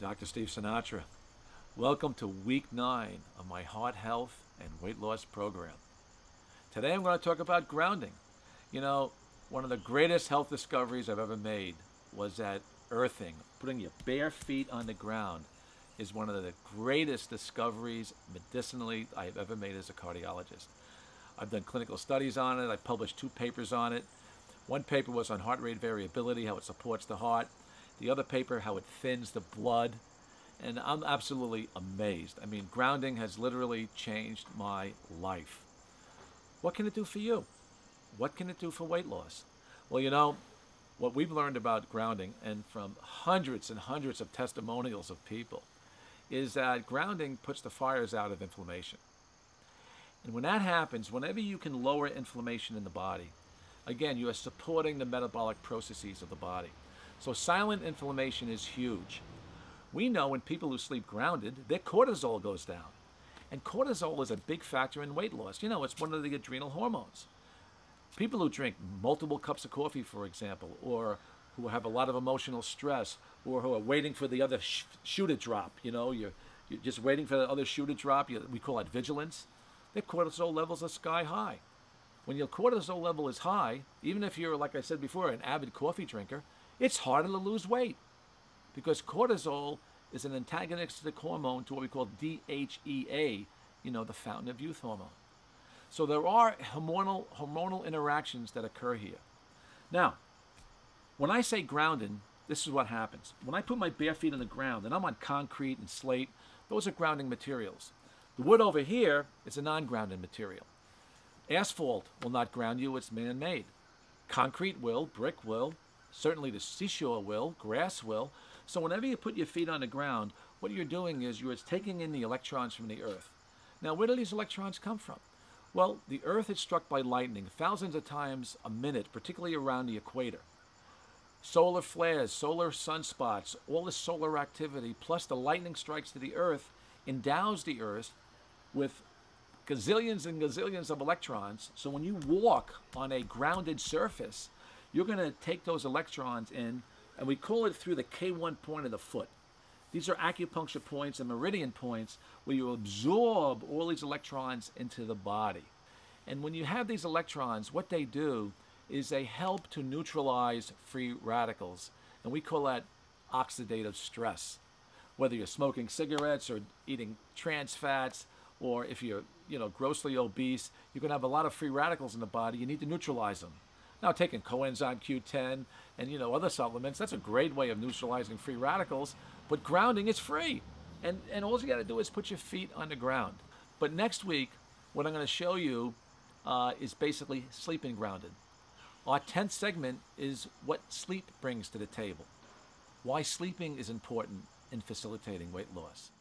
Dr. Steve Sinatra. Welcome to week 9 of my heart health and weight loss program. Today I'm going to talk about grounding. You know, one of the greatest health discoveries I've ever made was that earthing, putting your bare feet on the ground, is one of the greatest discoveries medicinally I've ever made as a cardiologist. I've done clinical studies on it. I published 2 papers on it. One paper was on heart rate variability, how it supports the heart. The other paper, how it thins the blood. And I'm absolutely amazed. I mean, grounding has literally changed my life. What can it do for you? What can it do for weight loss? Well, you know, what we've learned about grounding, and from hundreds and hundreds of testimonials of people, is that grounding puts the fires out of inflammation. And when that happens, whenever you can lower inflammation in the body, again, you are supporting the metabolic processes of the body. So silent inflammation is huge. We know when people who sleep grounded, their cortisol goes down. And cortisol is a big factor in weight loss. You know, it's one of the adrenal hormones. People who drink multiple cups of coffee, for example, or who have a lot of emotional stress, or who are waiting for the other shoe to drop, you know, you're just waiting for the other shoe to drop. We call it vigilance. Their cortisol levels are sky high. When your cortisol level is high, even if you're, like I said before, an avid coffee drinker, it's harder to lose weight because cortisol is an antagonistic hormone to what we call DHEA, you know, the fountain of youth hormone. So there are hormonal interactions that occur here. Now, when I say grounding, this is what happens. When I put my bare feet on the ground, and I'm on concrete and slate, those are grounding materials. The wood over here is a non-grounding material. Asphalt will not ground you, it's man-made. Concrete will, brick will, certainly the seashore will, grass will. So whenever you put your feet on the ground, what you're doing is you're taking in the electrons from the earth. Now, where do these electrons come from? Well, the earth is struck by lightning thousands of times a minute, particularly around the equator. Solar flares, solar sunspots, all the solar activity, plus the lightning strikes to the earth, endows the earth with gazillions and gazillions of electrons. So when you walk on a grounded surface, you're going to take those electrons in, and we call it through the K1 point of the foot. These are acupuncture points and meridian points where you absorb all these electrons into the body. And when you have these electrons, what they do is they help to neutralize free radicals. And we call that oxidative stress. Whether you're smoking cigarettes or eating trans fats, or if you're, you know, grossly obese, you're going to have a lot of free radicals in the body. You need to neutralize them. Now, taking coenzyme Q10 and, you know, other supplements, that's a great way of neutralizing free radicals. But grounding is free. And all you got to do is put your feet on the ground. But next week, what I'm going to show you is basically sleeping grounded. Our 10th segment is what sleep brings to the table. Why sleeping is important in facilitating weight loss.